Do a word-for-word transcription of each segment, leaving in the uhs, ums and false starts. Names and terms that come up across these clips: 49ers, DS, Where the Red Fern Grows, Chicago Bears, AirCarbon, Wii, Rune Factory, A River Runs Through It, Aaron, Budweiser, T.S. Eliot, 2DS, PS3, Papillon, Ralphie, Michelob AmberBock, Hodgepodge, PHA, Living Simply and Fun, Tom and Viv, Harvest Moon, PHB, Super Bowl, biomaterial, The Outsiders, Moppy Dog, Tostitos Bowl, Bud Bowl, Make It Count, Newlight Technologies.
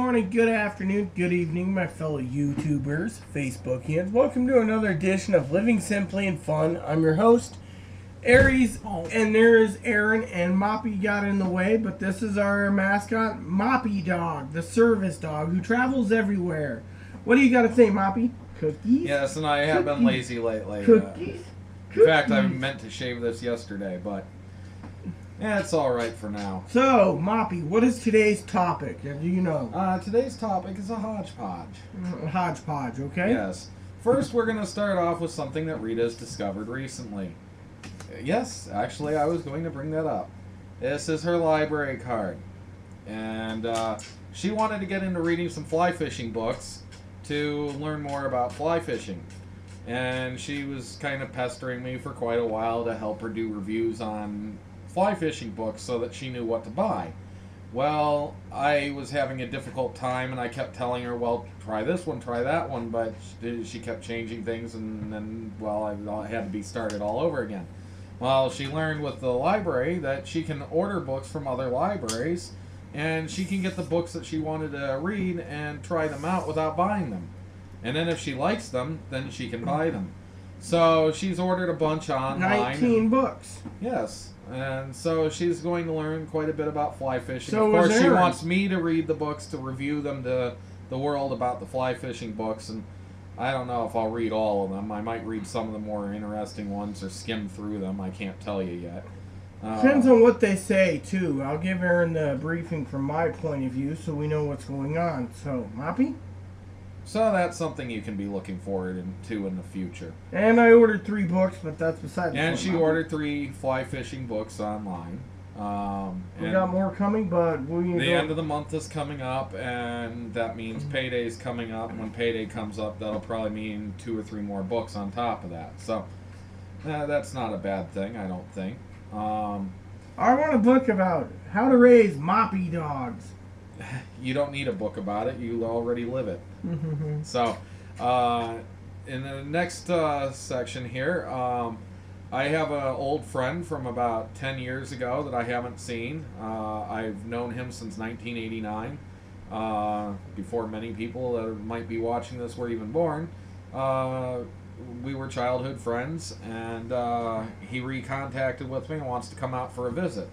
morning, good afternoon, good evening, my fellow YouTubers, Facebookians. Welcome to another edition of Living Simply and Fun. I'm your host, Aries, and there is Aaron, and Moppy got in the way, but this is our mascot, Moppy Dog, the service dog who travels everywhere. What do you got to say, Moppy? Cookies? Yes, and I have Cookies. been lazy lately. Cookies? Uh, in fact, I meant to shave this yesterday, but... yeah, it's all right for now. So, Moppy, what is today's topic? Do you know? Uh, today's topic is a hodgepodge. A hodgepodge, okay. Yes. First, we're going to start off with something that Rita's discovered recently. Yes, actually, I was going to bring that up. This is her library card. And uh, she wanted to get into reading some fly fishing books to learn more about fly fishing. And she was kind of pestering me for quite a while to help her do reviews on... fly fishing books so that she knew what to buy. Well, I was having a difficult time and I kept telling her, well, try this one, try that one, but she kept changing things and then, well, I had to be started all over again. Well, she learned with the library that she can order books from other libraries and she can get the books that she wanted to read and try them out without buying them. And then if she likes them, then she can buy them. So she's ordered a bunch online. nineteen books. Yes. And so she's going to learn quite a bit about fly fishing. So of course, she wants me to read the books, to review them to the world about the fly fishing books. And I don't know if I'll read all of them. I might read some of the more interesting ones or skim through them. I can't tell you yet. Uh, Depends on what they say, too. I'll give Aaron the briefing from my point of view so we know what's going on. So, Moppy? So that's something you can be looking forward to in the future. And I ordered three books, but that's beside the point. And she ordered three fly fishing books online. Um, we got more coming, but we... the end of the month is coming up, and that means payday is coming up. When payday comes up, that'll probably mean two or three more books on top of that. So eh, that's not a bad thing, I don't think. Um, I want a book about how to raise Moppy dogs. You don't need a book about it. You already live it. Mm-hmm. So, uh, in the next uh, section here, um, I have an old friend from about ten years ago that I haven't seen. Uh, I've known him since nineteen eighty-nine, uh, before many people that might be watching this were even born. Uh, we were childhood friends, and uh, he recontacted with me and wants to come out for a visit.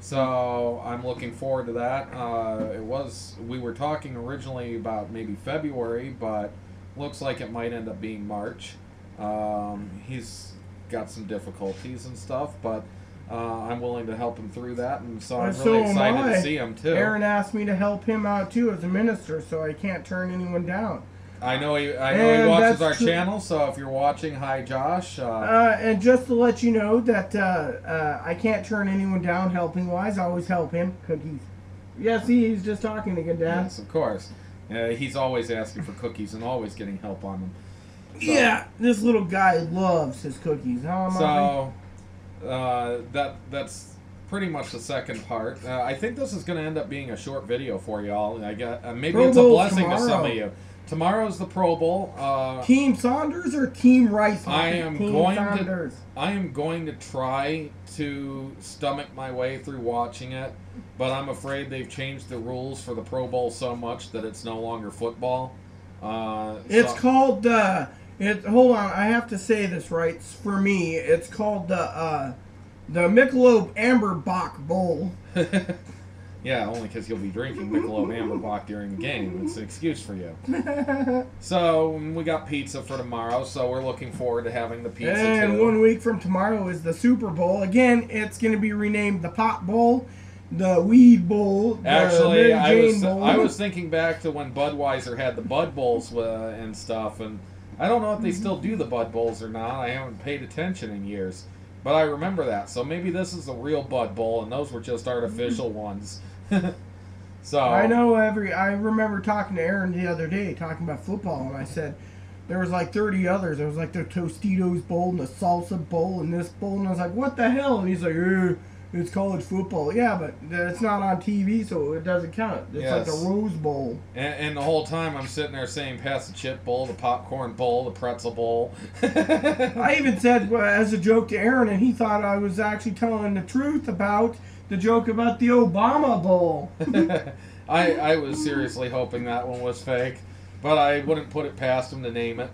So I'm looking forward to that. Uh, it was we were talking originally about maybe February, but looks like it might end up being March. Um, he's got some difficulties and stuff, but uh, I'm willing to help him through that, and so I'm really excited to see him too. Aaron asked me to help him out too as a minister, so I can't turn anyone down. I know he, I know he watches our channel, so if you're watching, hi Josh. Uh, uh, and just to let you know that uh, uh, I can't turn anyone down helping-wise. I always help him. Cookies. Yeah, see, he's just talking to good dad. Yes, of course. Uh, he's always asking for cookies and always getting help on them. So, yeah, this little guy loves his cookies. Huh, Mommy? So uh, that that's... pretty much the second part. Uh, I think this is going to end up being a short video for y'all. I got uh, maybe Pro it's a blessing tomorrow. to some of you. Tomorrow's the Pro Bowl. Uh, Team Saunders or Team Rice? I am Team going Saunders. to. I am going to try to stomach my way through watching it, but I'm afraid they've changed the rules for the Pro Bowl so much that it's no longer football. Uh, it's so, called. Uh, it hold on. I have to say this right for me. It's called the. Uh, The Michelob AmberBock Bowl. Yeah, only because you'll be drinking Michelob AmberBock during the game. It's an excuse for you. So, we got pizza for tomorrow, so we're looking forward to having the pizza, and too. One week from tomorrow is the Super Bowl. Again, it's going to be renamed the Pot Bowl, the Weed Bowl, the Actually, I was, Bowl. I was thinking back to when Budweiser had the Bud Bowls uh, and stuff, and I don't know if they still do the Bud Bowls or not. I haven't paid attention in years. But I remember that, so maybe this is the real Bud Bowl, and those were just artificial ones. So I know every. I remember talking to Aaron the other day, talking about football, and I said there was like thirty others. There was like the Tostitos Bowl and the Salsa Bowl and this bowl, and I was like, "What the hell?" And he's like, eh, "It's college football, yeah, but it's not on T V, so it doesn't count. It's yes. like the Rose Bowl." And, and the whole time I'm sitting there saying, "Pass the chip bowl, the popcorn bowl, the pretzel bowl." I even said well, as a joke to Aaron, and he thought I was actually telling the truth about the joke about the Obama Bowl. I, I was seriously hoping that one was fake, but I wouldn't put it past him to name it.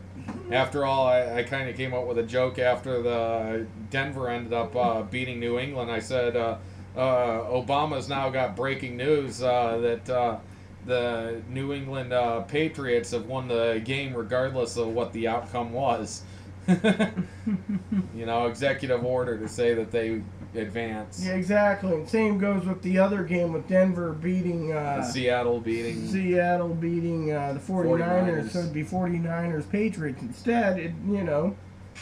After all, I, I kind of came up with a joke after the Denver ended up uh, beating New England. I said, uh, uh, Obama's now got breaking news uh, that uh, the New England uh, Patriots have won the game regardless of what the outcome was. You know, executive order to say that they advance. Yeah, exactly. And same goes with the other game with Denver beating... Uh, Seattle beating... Seattle beating uh, the forty-niners. forty-niners. So it'd be forty-niners Patriots instead, it, you know.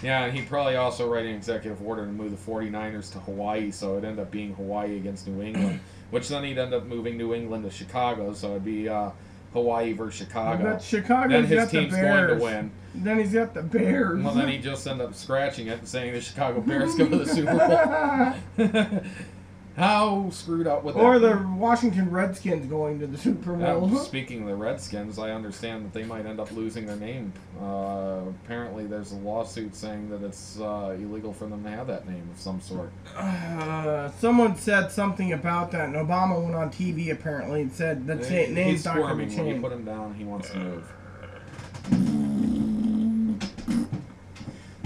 Yeah, and he'd probably also write an executive order to move the forty-niners to Hawaii, so it'd end up being Hawaii against New England, which then he'd end up moving New England to Chicago, so it'd be... Uh, Hawaii versus Chicago. Well, Chicago. Then his got team's the Bears. going to win. Then he's got the Bears. Well, then he just ended up scratching it and saying the Chicago Bears go to the Super Bowl. How screwed up with that? Or the Washington Redskins going to the Super Bowl. Now, speaking of the Redskins, I understand that they might end up losing their name. Uh, apparently there's a lawsuit saying that it's uh, illegal for them to have that name of some sort. Uh, someone said something about that, and Obama went on T V apparently and said that they, name's not going to be changed. When you put him down, he wants to move.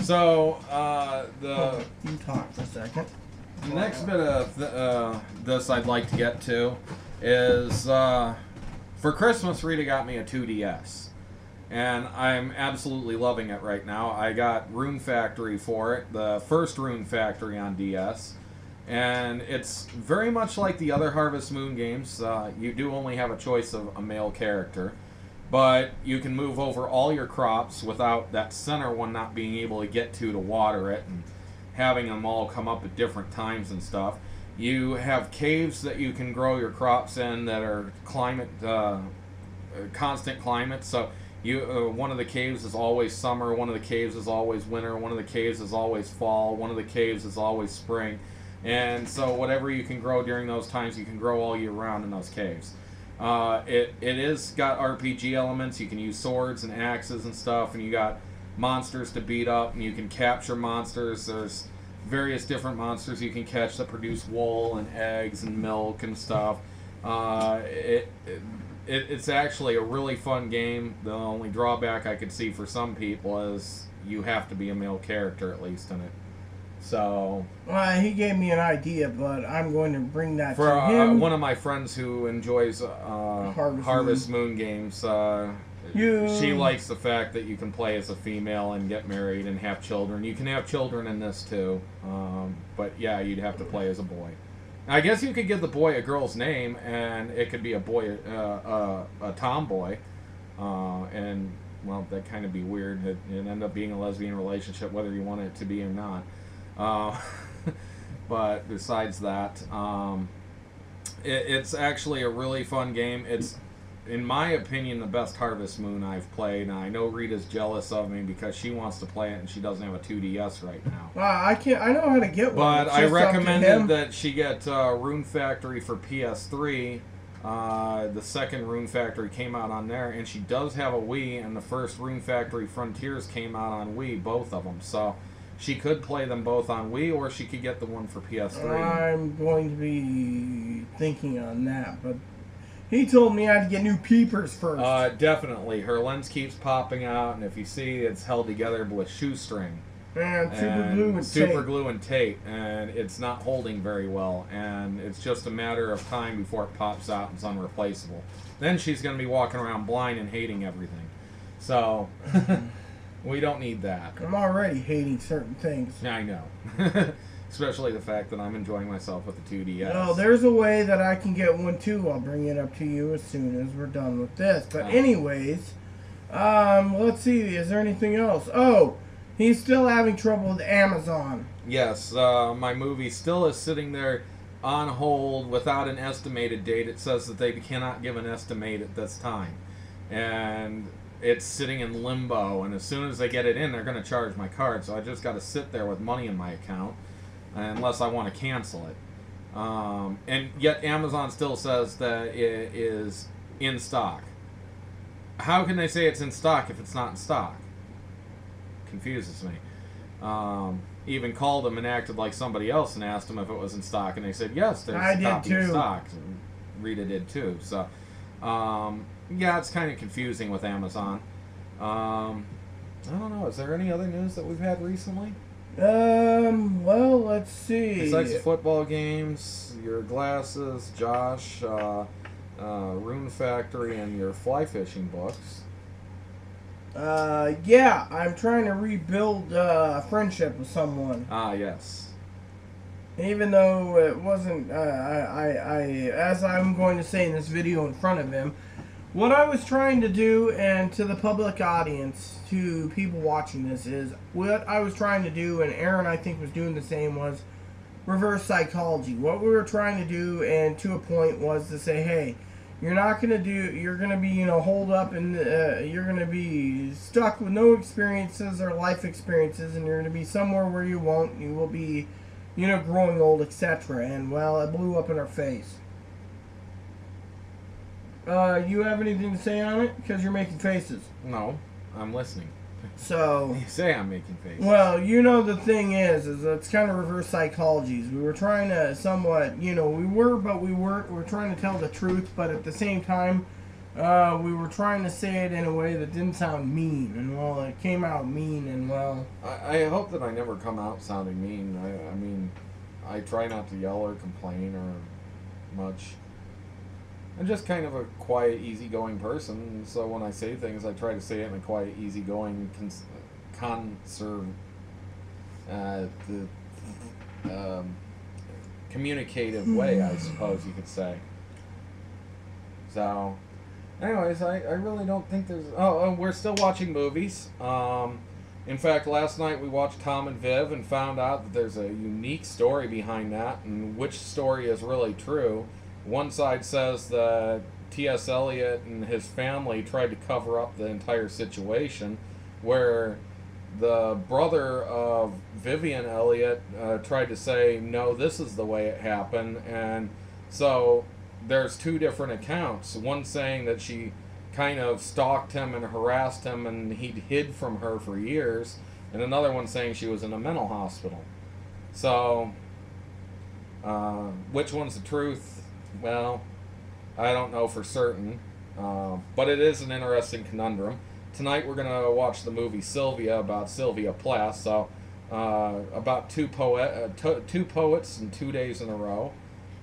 So, uh, the... You talk for a second. The next bit of th uh, this I'd like to get to is, uh, for Christmas, Rita got me a two D S, and I'm absolutely loving it right now. I got Rune Factory for it, the first Rune Factory on D S, and it's very much like the other Harvest Moon games. Uh, you do only have a choice of a male character, but you can move over all your crops without that center one not being able to get to to water it, and having them all come up at different times and stuff. You have caves that you can grow your crops in that are climate, uh, constant climate. So you, uh, one of the caves is always summer, one of the caves is always winter, one of the caves is always fall, one of the caves is always spring. And so whatever you can grow during those times, you can grow all year round in those caves. Uh, it, it is got R P G elements. You can use swords and axes and stuff, and you got monsters to beat up, and you can capture monsters. There's various different monsters you can catch that produce wool and eggs and milk and stuff. Uh, it, it it's actually a really fun game. The only drawback I could see for some people is you have to be a male character at least in it. So, well, he gave me an idea, but I'm going to bring that for to uh, him. One of my friends who enjoys uh, Harvest, Harvest Moon, Moon games. Uh, You. She likes the fact that you can play as a female and get married and have children. You can have children in this too, um, but yeah, you'd have to play as a boy. I guess you could give the boy a girl's name, and it could be a boy, uh, uh, a tomboy, uh, and well, that'd kind of be weird. It'd, it'd end up being a lesbian relationship, whether you want it to be or not. Uh, but besides that, um, it, it's actually a really fun game. It's, in my opinion, the best Harvest Moon I've played. And I know Rita's jealous of me because she wants to play it and she doesn't have a two D S right now. Wow, I can't. I know how to get one. But I recommended that she get uh, Rune Factory for P S three. Uh, the second Rune Factory came out on there, and she does have a Wii. And the first Rune Factory Frontiers came out on Wii, both of them. So she could play them both on Wii, or she could get the one for P S three. I'm going to be thinking on that, but. He told me I had to get new peepers first. Uh, definitely. Her lens keeps popping out, and if you see, it's held together with shoestring. And, and super glue and super tape. glue and tape, and it's not holding very well, and it's just a matter of time before it pops out and it's unreplaceable. Then she's going to be walking around blind and hating everything. So, we don't need that. I'm already hating certain things. I know. Especially the fact that I'm enjoying myself with the two D S. No, there's a way that I can get one too. I'll bring it up to you as soon as we're done with this. But anyways, um, let's see. Is there anything else? Oh, he's still having trouble with Amazon. Yes, uh, my movie still is sitting there on hold without an estimated date. It says that they cannot give an estimate at this time. And it's sitting in limbo. And as soon as they get it in, they're going to charge my card. So I just got to sit there with money in my account. Unless I want to cancel it. Um, and yet Amazon still says that it is in stock. How can they say it's in stock if it's not in stock? Confuses me. Um, even called them and acted like somebody else and asked them if it was in stock, and they said, yes, there's a copy in stock. And Rita did too. So Um, yeah, it's kind of confusing with Amazon. Um, I don't know. Is there any other news that we've had recently? Um, well, let's see. Besides football games, your glasses, Josh, uh, uh, Rune Factory, and your fly fishing books. Uh, yeah, I'm trying to rebuild uh, a friendship with someone. Ah, yes. Even though it wasn't, uh, I, I, I, as I'm going to say in this video in front of him, what I was trying to do, and to the public audience, to people watching this, is what I was trying to do, and Aaron I think was doing the same, was reverse psychology. What we were trying to do, and to a point, was to say, hey, you're not going to do, you're going to be, you know, holed up, and uh, you're going to be stuck with no experiences or life experiences, and you're going to be somewhere where you won't, you will be, you know, growing old, et cetera. And, well, it blew up in her face. Uh, you have anything to say on it? Because you're making faces. No, I'm listening. So. You say I'm making faces. Well, you know, the thing is, is it's kind of reverse psychologies. We were trying to somewhat, you know, we were, but we weren't. We were trying to tell the truth, but at the same time, uh, we were trying to say it in a way that didn't sound mean. And, well, it came out mean, and, well. I, I hope that I never come out sounding mean. I, I mean, I try not to yell or complain or much. I'm just kind of a quiet, easygoing person, so when I say things, I try to say it in a quiet, easygoing, cons conserve, uh, the, um, communicative way, I suppose you could say. So, anyways, I, I really don't think there's... Oh, oh, we're still watching movies. Um, in fact, last night we watched Tom and Viv and found out that there's a unique story behind that, and which story is really true. One side says that T S Eliot and his family tried to cover up the entire situation, where the brother of Vivian Eliot uh, tried to say, no, this is the way it happened. And so there's two different accounts. One saying that she kind of stalked him and harassed him and he'd hid from her for years. And another one saying she was in a mental hospital. So uh, which one's the truth? Well, I don't know for certain, uh, but it is an interesting conundrum. Tonight we're going to watch the movie Sylvia about Sylvia Plath, so uh, about two, poet, uh, two poets in two days in a row.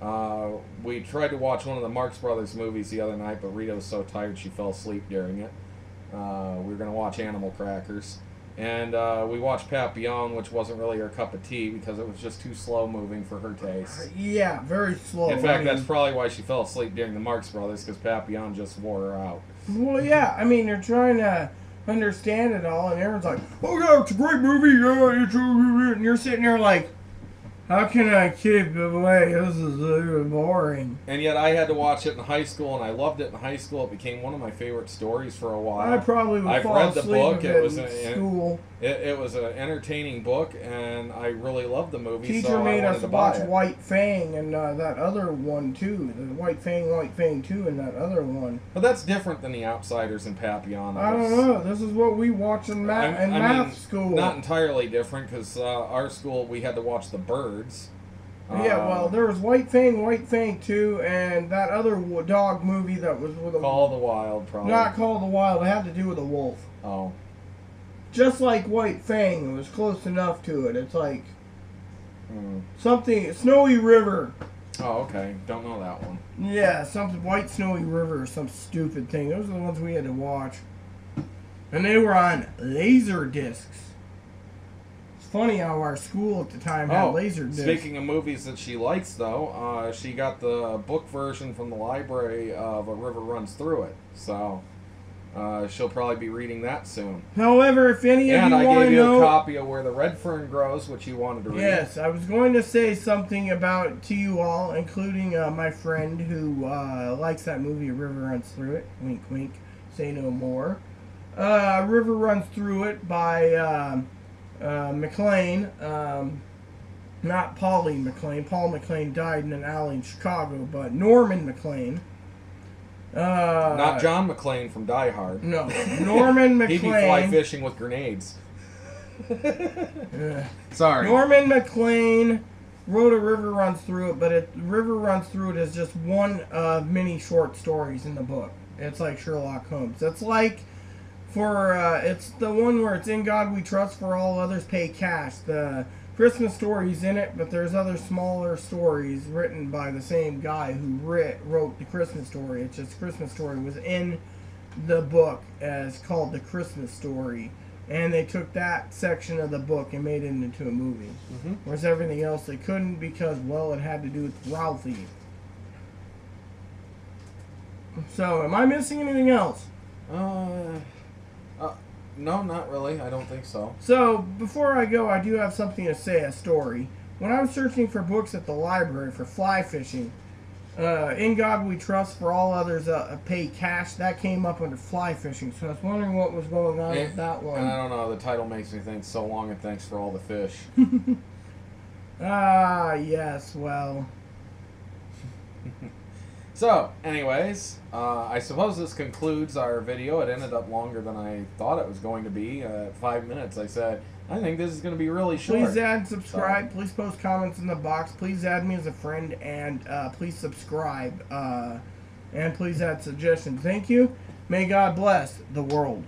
Uh, we tried to watch one of the Marx Brothers movies the other night, but Rita was so tired she fell asleep during it. Uh, we were going to watch Animal Crackers. And uh, we watched Papillon, which wasn't really her cup of tea because it was just too slow-moving for her taste. Yeah, very slow. In fact, I mean, that's probably why she fell asleep during the Marx Brothers, because Papillon just wore her out. Well, yeah, I mean, you're trying to understand it all, and everyone's like, oh, yeah, it's a great movie, yeah, it's a movie, and you're sitting there like, how can I keep it away? This is uh, boring. And yet I had to watch it in high school, and I loved it in high school. It became one of my favorite stories for a while. I probably would I've fall read the asleep book. It was a, school. It, it was an entertaining book, and I really loved the movie. Teacher so made I us to watch buy White Fang and uh, that other one too. The White Fang, White Fang two, and that other one. But that's different than The Outsiders and Papillon. I don't know. This is what we watch in math in I math mean, school. Not entirely different, because uh, our school we had to watch The Bird. Yeah, well, there was White Fang, White Fang two, and that other dog movie that was with a... Call the Wild, probably. Not Call the Wild. It had to do with a wolf. Oh. Just like White Fang, it was close enough to it. It's like mm. something... Snowy River. Oh, okay. Don't know that one. Yeah, something... White Snowy River or some stupid thing. Those are the ones we had to watch. And they were on laser discs. Funny how our school at the time had oh, laser discs. Speaking of movies that she likes, though, uh, she got the book version from the library of A River Runs Through It. So uh, she'll probably be reading that soon. However, if any and of you want to know... And I gave you a copy of Where the Red Fern Grows, which you wanted to read. Yes, I was going to say something about to you all, including uh, my friend who uh, likes that movie, A River Runs Through It. Wink, wink. Say no more. Uh, A River Runs Through It by... Um, Uh, McLean, um, not Paulie McLean. Paul McLean died in an alley in Chicago, but Norman McLean. Uh, not John McClane from Die Hard. No, Norman McLean. He'd be fly fishing with grenades. Sorry. Norman McLean wrote A River Runs Through It, but it, River Runs Through It is just one of many short stories in the book. It's like Sherlock Holmes. It's like for, uh, it's the one where it's In God We Trust, For All Others Pay Cash. The Christmas story's in it, but there's other smaller stories written by the same guy who writ, wrote The Christmas Story. It's just Christmas Story was in the book as called The Christmas Story. And they took that section of the book and made it into a movie. Mm-hmm. Whereas everything else they couldn't because, well, it had to do with Ralphie. So, am I missing anything else? Uh, uh, no, not really. I don't think so. So, before I go, I do have something to say, a story. When I was searching for books at the library for fly fishing, uh, In God We Trust, For All Others uh, Pay Cash, that came up under fly fishing. So I was wondering what was going on and, with that one. And I don't know. The title makes me think, so long and thanks for all the fish. Ah, uh, yes, well. So, anyways, uh, I suppose this concludes our video. It ended up longer than I thought it was going to be. Uh, five minutes, I said, I think this is going to be really short. Please add, subscribe. So. Please post comments in the box. Please add me as a friend, and uh, please subscribe. Uh, and please add suggestions. Thank you. May God bless the world.